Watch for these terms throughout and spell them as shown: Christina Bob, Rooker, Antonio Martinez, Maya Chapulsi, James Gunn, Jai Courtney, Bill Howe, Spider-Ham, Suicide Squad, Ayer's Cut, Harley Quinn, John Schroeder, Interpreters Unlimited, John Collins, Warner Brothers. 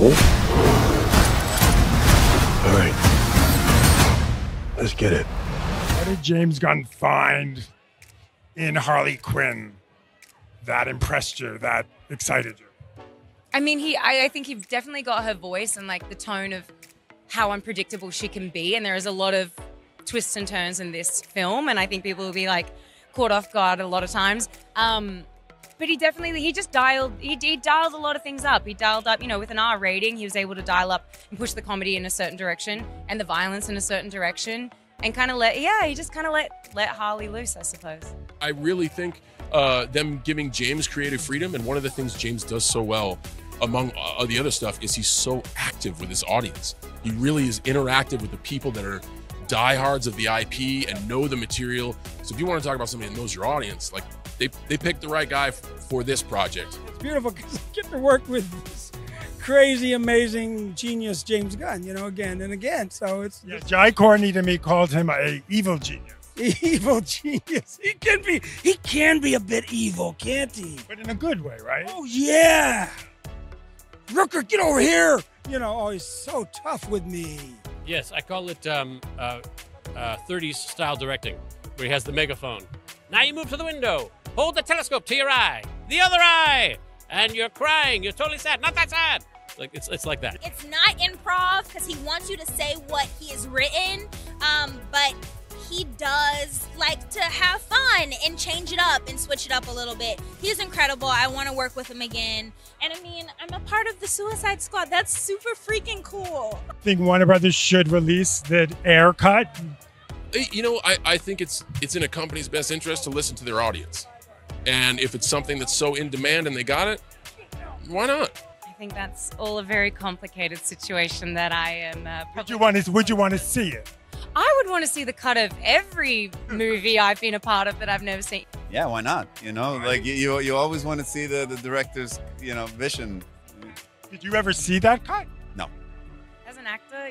Oh. All right. Let's get it. What did James Gunn find in Harley Quinn that impressed you, that excited you? I mean, I think he definitely got her voice and like the tone of how unpredictable she can be. And there is a lot of twists and turns in this film. And I think people will be like caught off guard a lot of times. But he definitely, he dialed a lot of things up. He dialed up, you know, with an R rating, he was able to dial up and push the comedy in a certain direction and the violence in a certain direction and kind of let Harley loose, I suppose. I really think them giving James creative freedom, and one of the things James does so well among the other stuff is he's so active with his audience. He really is interactive with the people that are diehards of the IP and know the material. So if you want to talk about somebody that knows your audience, like they picked the right guy for this project. It's beautiful because I get to work with this crazy, amazing, genius James Gunn, you know, again and again. So it's, yeah, Jai Courtney to me called him an evil genius. Evil genius. He can be a bit evil, can't he? But in a good way, right? Oh yeah. Rooker, get over here. You know, oh, he's so tough with me. Yes, I call it 30s style directing, where he has the megaphone. Now you move to the window. Hold the telescope to your eye. The other eye. And you're crying. You're totally sad. Not that sad. Like it's like that. It's not improv because he wants you to say what he has written, but he does like to have fun and change it up and switch it up a little bit. He's incredible. I want to work with him again. And I mean, I'm a part of the Suicide Squad. That's super freaking cool. I think Warner Brothers should release the air cut. You know, I think it's in a company's best interest to listen to their audience. And if it's something that's so in demand and they got it, why not? I think that's all a very complicated situation that I am probably... Would you want to see it? I would want to see the cut of every movie I've been a part of that I've never seen. Yeah, why not? You know, like you always want to see the director's, you know, vision. Did you ever see that cut? No. As an actor,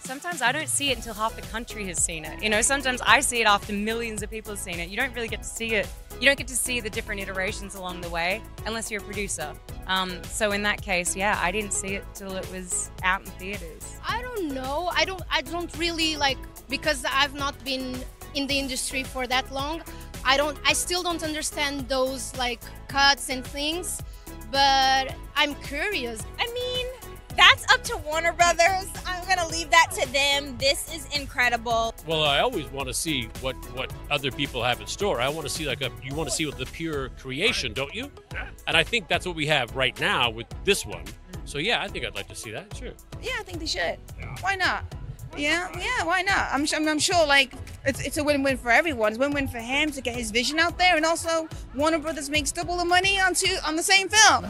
sometimes I don't see it until half the country has seen it. You know, sometimes I see it after millions of people have seen it. You don't really get to see it. You don't get to see the different iterations along the way unless you're a producer. So in that case, yeah, I didn't see it till it was out in theaters. I don't know. I don't really like, because I've not been in the industry for that long. I still don't understand those like cuts and things, but I'm curious. I mean, that's up to Warner Brothers. I'm gonna leave that to them. This is incredible. Well, I always want to see what other people have in store. I want to see you want to see the pure creation, don't you? And I think that's what we have right now with this one. So yeah, I think I'd like to see that, sure. Yeah, I think they should. Yeah. Why not? Yeah, yeah, why not? I'm sure like it's a win-win for everyone. It's a win-win for him to get his vision out there, and also Warner Brothers makes double the money on the same film.